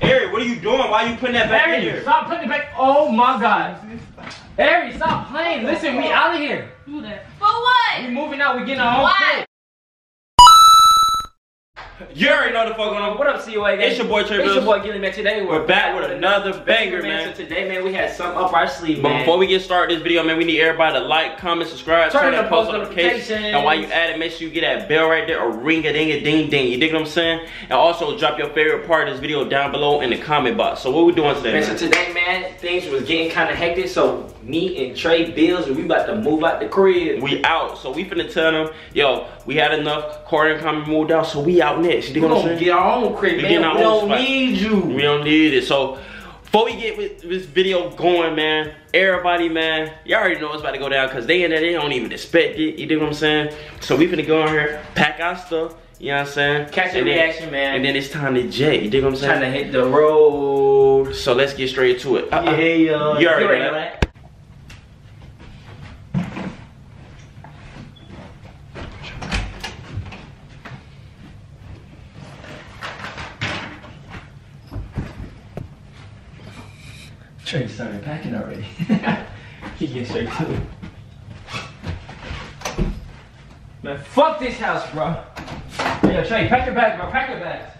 Airi, what are you doing? Why are you putting that back in here? Stop putting it back. Oh my god. Airi, stop playing. Listen, we out of here. Do that. For what? We moving out. We getting our own place. You already know the fuck going on. What up, COA? It's your boy Trey. It's your boy Gilly, man. Today we're back with another banger, man. So today, man, we had something up our sleeve, man. But before we get started this video, man, we need everybody to like, comment, subscribe, turn on post notifications. And while you at it, make sure you get that bell right there, or ring-a-ding-a-ding-ding. You dig what I'm saying? And also drop your favorite part of this video down below in the comment box. So what we doing today, man? So today, man, things was getting kind of hectic. So me and Trey Bills, we about to move out the crib. We out. So we finna tell them, yo, we had enough. Corey and Carmen moved out, so we out now. You know what I'm saying? Get our own crib, man. We don't need you. We don't need it. So, before we get with this video going, man, everybody, man, y'all already know it's about to go down because they in there, they don't even expect it. You dig what I'm saying? So, we finna go on here, pack our stuff. You know what I'm saying? Catch the reaction, man. And then it's time to jet. You dig what I'm saying? Time to hit the road. So, let's get straight to it. Yeah, you already know that. Trey started packing already. He gets straight to it. Man, fuck this house, bro. Yeah, Trey, pack your bags, bro. Pack your bags.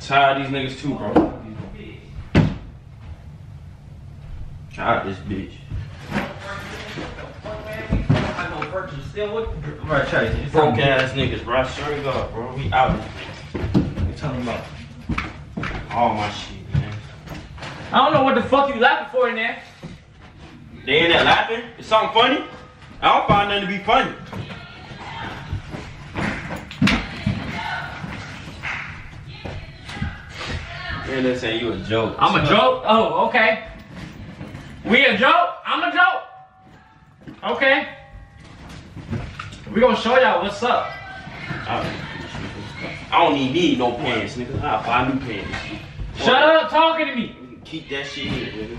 Tired of these niggas too, bro. Tired of this bitch. Right, Trey. Broke ass niggas, bro. I swear to God, bro. We out. What you talking about? All my shit, man. I don't know what the fuck you laughing for in there. They in there laughing? It's something funny? I don't find nothing to be funny. Man, they saying you a joke. I'm a joke? Oh, okay. We a joke? I'm a joke. Okay. We gonna show y'all what's up. I don't even need no pants, nigga. I'll buy new pants. Shut up talking to me. Keep that shit in, nigga.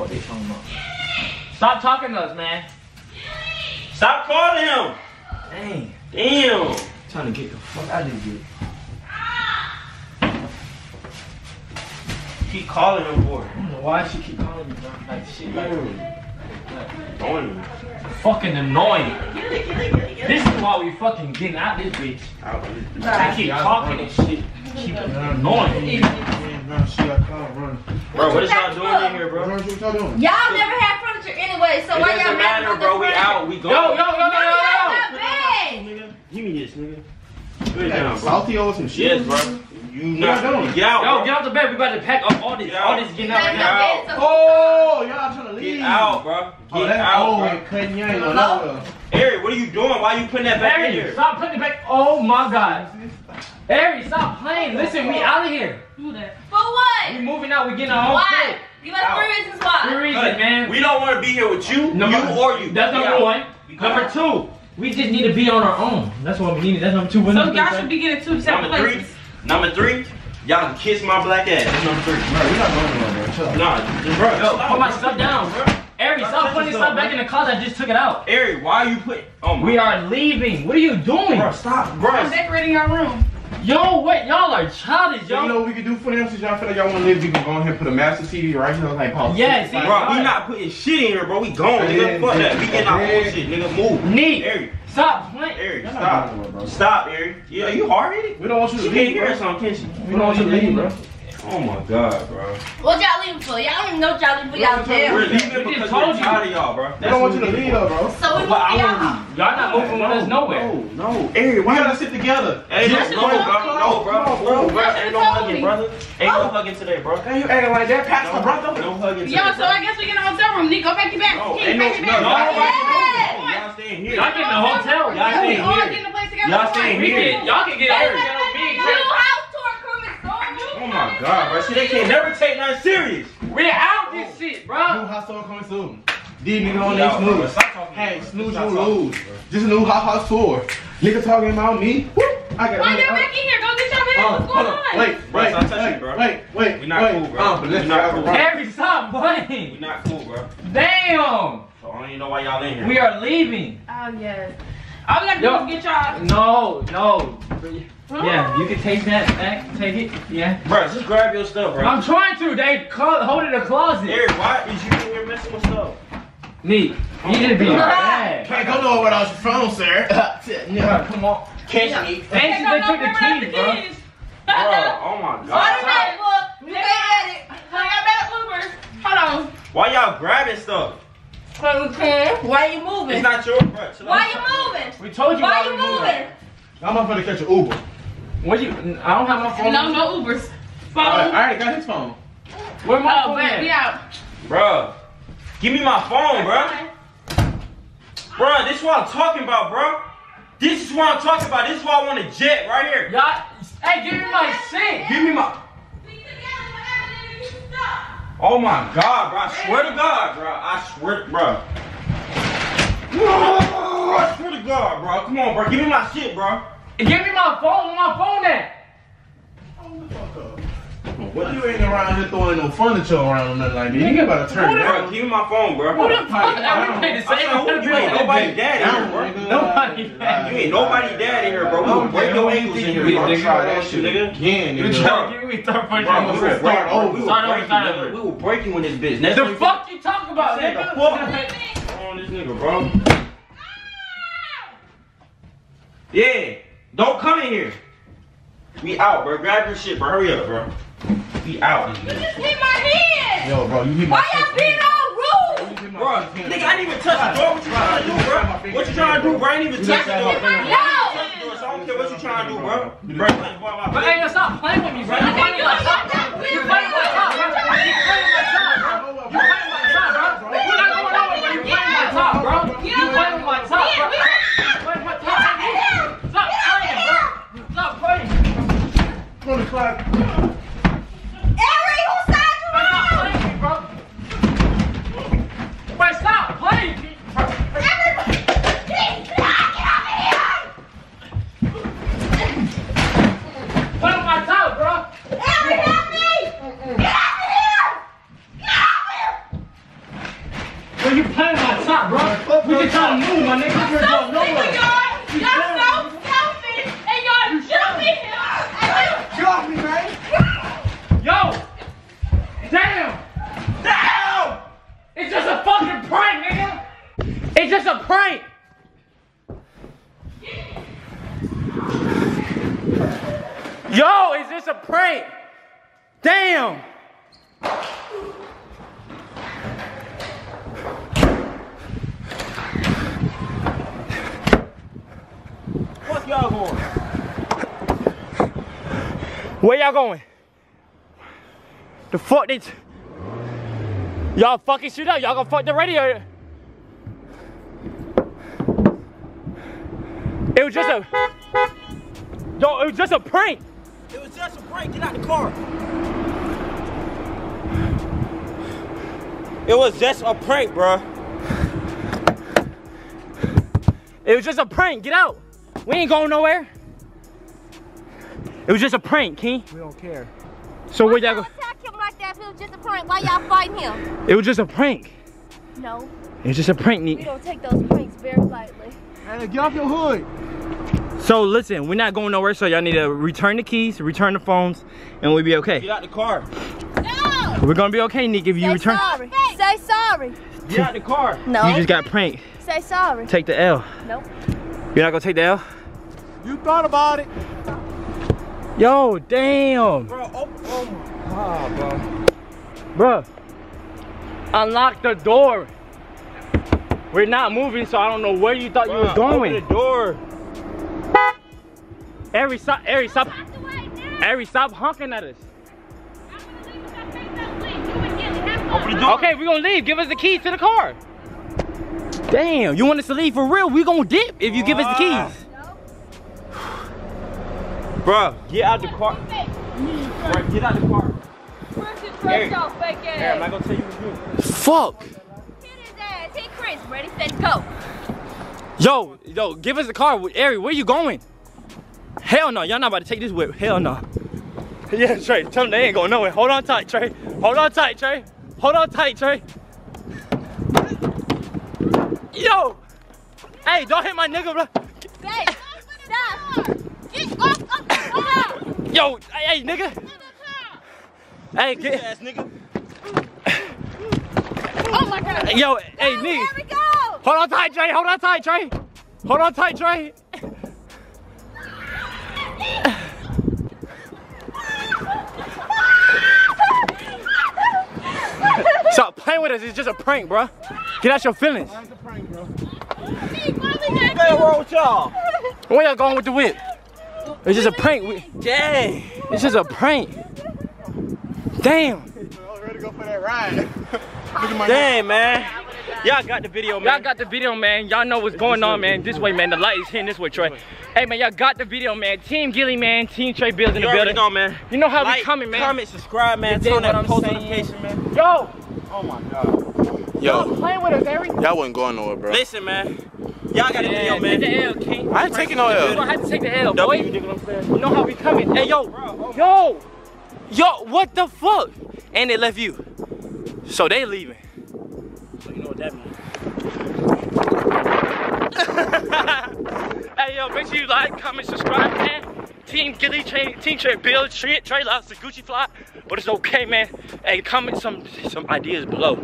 What they talking about? Stop talking to us, man. Stop calling him. Dang. Damn. I'm trying to get the fuck out of here. Keep calling him for it. I don't know why she keep calling me, bro. Like shit, like annoying. Fucking annoying. This is why we fucking getting out this bitch. I keep talking and shit. Keep annoying. Bro, what is y'all doing in here, bro? Y'all never had furniture anyway, so why y'all mad at the furniture? We out. We go. Yo. Give me this, nigga. Good down, bro. Salty or some shit, bro. You not doing? Get out! Yo, bro. Get out the bed. We about to pack up all this. All this getting out. Get out! Oh, y'all trying to leave? Get out, bro. Get out, bro. Airi, what are you doing? Why are you putting that back in here? Stop putting it back. Oh my god. Airi, stop playing. Listen, we out of here. Do that. For what? We moving out. We getting our own crib. Give us 3 reasons why. 3 reasons, man. We don't want to be here with you, you or you. That's number 1. Number 2, we just need to be on our own. That's what we need. That's number 2. So y'all should be getting 2 separate places. Number 3, y'all can kiss my black ass. That's number 3. Bro, we're not going anywhere, bro. Chill out. Nah, bro. Yo, put my stuff down, bro. Airi, stop putting stuff back in the closet. I just took it out. Airi, why are you putting... Oh my. We are leaving. What are you doing? Bro, stop. Bro. I'm decorating our room. Yo, what? Y'all are childish, yo. You know what we can do for them since y'all feel like y'all want to live? You can go in here and put a massive TV right here. Like, pause. Yeah, see? Bro, we not putting shit in here, bro. We gone, nigga. Fuck that. We getting our own shit, nigga. Move. Neat. Airi. Stop playing. Airi, stop. Stop, Airi. Yeah, you hard-headed? We don't want you to leave, bro. We don't want you to leave, bro. Oh my god, bro. What y'all leaving for? Y'all don't even know what y'all leaving for. Y'all there. We're leaving because we're tired of y'all, bro. We don't want you to leave, though, bro. So we want y'all. Y'all not moving with us nowhere. No. Airi, why y'all sit together? Hey, that's no, bro. No, bro. Ain't no hugging, brother. Ain't no hugging today, bro. Ain't like that, Pastor, brother. No hugging today. Yo, so I guess we get in the hotel room. Nick, go pack your bags. Keep packing your bags. Y'all staying here. Y'all get in the hotel. Y'all staying here. Y'all getting the place together. Y'all staying here. Y'all can get Airi. Oh my god, bro. See, they can't never take nothing serious. We're out this shit, bro. New hot sauce coming soon. These niggas on their snooze. Hey, snooze you lose. Just a new hot sauce. Nigga talking about me. Why y'all back in here? Go get y'all back Hold on. Wait, bro. We're not cool, bro. We're not cool. Harry, stop playing. We're not cool, bro. Damn. So I don't even know why y'all in here. We are leaving. Oh, yeah. I'm not going to get y'all. No. Yeah, you can take that back. Take it. Yeah. Bro, just grab your stuff, bro. I'm trying to. They hold it in the closet. Eric, why is you in here messing with stuff? Me. You need to be bad. Can't go nowhere without your phone, sir. Yeah, come on. Can't you eat? And they took the keys, bro. Oh my God. Look, they had it. I got back Uber. Hold on. Why y'all grabbing stuff? Why you moving? It's not your bro. Why you moving? We told you why you moving. I'm not gonna catch an Uber. What you? I don't have my phone. No Ubers. Phone. I already got his phone. Where my phone at? We out. Bruh, give me my phone, bruh. Bruh, this is what I'm talking about, bruh. This is what I'm talking about. This is why I want a jet right here. Y'all, hey, give me my shit. Give me my. Oh my God, bruh. I swear to God, bruh. I swear to God, bro. Come on, bro. Give me my shit, bro. Give me my phone. Where my phone at? Hold the fuck up. What you ain't around here throwing no furniture around or nothing like that? You ain't about to turn it around. Give me my phone, bro. Who the fuck? You ain't nobody's daddy here, bro. You ain't nobody's daddy here, bro. We gonna break your ankles in here. We gonna try that shit, nigga. Again, nigga. Give me $300. We will break you in this bitch. The fuck you talking about, nigga? On this nigga, bro. Yeah, don't come in here. We out, bro. Grab your shit, bro. Hurry up, bro. We out. You just hit my head. Yo, bro, you hit my head. Why y'all being all rude? Bro, nigga, I didn't even touch the door. What you trying to do, bro? What you trying to do, bro? I didn't even touch the door. I don't care what you trying to do, bro. But hey, stop playing with me, bro. You're playing with my top, bro. We're not going over, bro. You're playing with my top, bro. You're playing with my top, bro. Eric, who's side you on? Stop playing, bro. Bro, stop playing. Everybody, please, get over here. Put on my top, bro. Eric, help me. Get over here. Bro, you playing my top, bro. We just trying to move, my nigga. You're going nowhere. Y'all so selfish, and y'all jumping. Get off me, man! Yo! Damn! It's just a fucking prank, nigga! It's just a prank! Yo, it's just a prank! Damn! Fuck y'all going? Where y'all going? The fuck did y'all fucking shoot up? Y'all gonna fuck the radio? It was just a prank. It was just a prank. Get out the car. It was just a prank, bro. It was just a prank. Get out. We ain't going nowhere. It was just a prank, King. We don't care. So where y'all go? Attack him like that if it was just a prank. Why y'all fighting him? It was just a prank. No. It was just a prank, Nick. We don't take those pranks very lightly. Hey, get off your hood. So listen, we're not going nowhere, so y'all need to return the keys, return the phones, and we'll be okay. Get out the car. No! We're gonna be okay, Nick, if you return. Sorry. Say sorry. Get out the car. No. You just got pranked. Say sorry. Take the L. Nope. You're not gonna take the L? You thought about it. Yo, damn. Bro, oh my God, bro. Bro, unlock the door. We're not moving, so I don't know where you thought you were going. Open the door. Ari, stop. Ari, stop honking at us. Okay, we're going to leave. Give us the keys to the car. Damn, you want us to leave for real? We're going to dip if you give us the keys. Bro, get out the car. Bro, get out the car. Eric, I'm not gonna tell you what to do. Fuck. Hit his ass. Hit Chris. Ready, set, go. Yo, give us the car. Eric, where you going? Hell no, y'all not about to take this whip. Hell no. Yeah, Trey, tell them they ain't going nowhere. Hold on tight, Trey. Hold on tight, Trey. Hold on tight, Trey. Yo! Hey, don't hit my nigga, bro. Babe, stop. Get off of the car. Yo, hey, nigga. Get off the car. Hey, get ass, nigga. Oh my God. Yo, go, hey, nigga. There we go. Hold on tight, Trey. Hold on tight, Trey. Hold on tight, Trey. Stop playing with us. It's just a prank, bro. Get out your feelings. It's a prank, bro. What's y'all? Where y'all going with the whip? It's just a prank. Dang. It's just a prank. Damn. I'm ready to go for that ride. Damn, man. Y'all got the video, man. Y'all got the video, man. Y'all know what's going on, man. This way, man. The light is hitting this way, Trey. Hey, man, y'all got the video, man. Team Gilly, man. Team Trey Bills in the building. Know, man. You know how we coming, man. Comment, subscribe, man. Turn on that post notification, man. Yo! Oh, my God. Yo. Y'all playing with us, everything. Y'all wasn't going nowhere, bro. Listen, man. Y'all got the video, man. Take the L, King. I ain't taking no L. You don't have to take the L, boy. You know how we coming. Hey, yo. Yo. Yo, what the fuck? And they left you. So they leaving. You know what that means. Hey yo, make sure you like, comment, subscribe, man. Team Gilly, Team Trey Bills, Trey Lobster, Gucci Fly, but it's okay, man. Hey, comment some ideas below,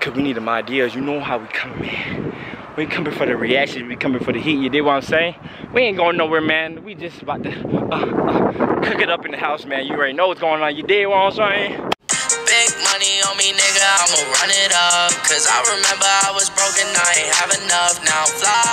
cause we need them ideas. You know how we coming, man. We ain't coming for the reaction, we coming for the heat. You dig what I'm saying? We ain't going nowhere, man. We just about to cook it up in the house, man. You already know what's going on. You dig what I'm saying? On me, nigga, I'ma run it up, cause I remember I was broken, I ain't have enough, now fly.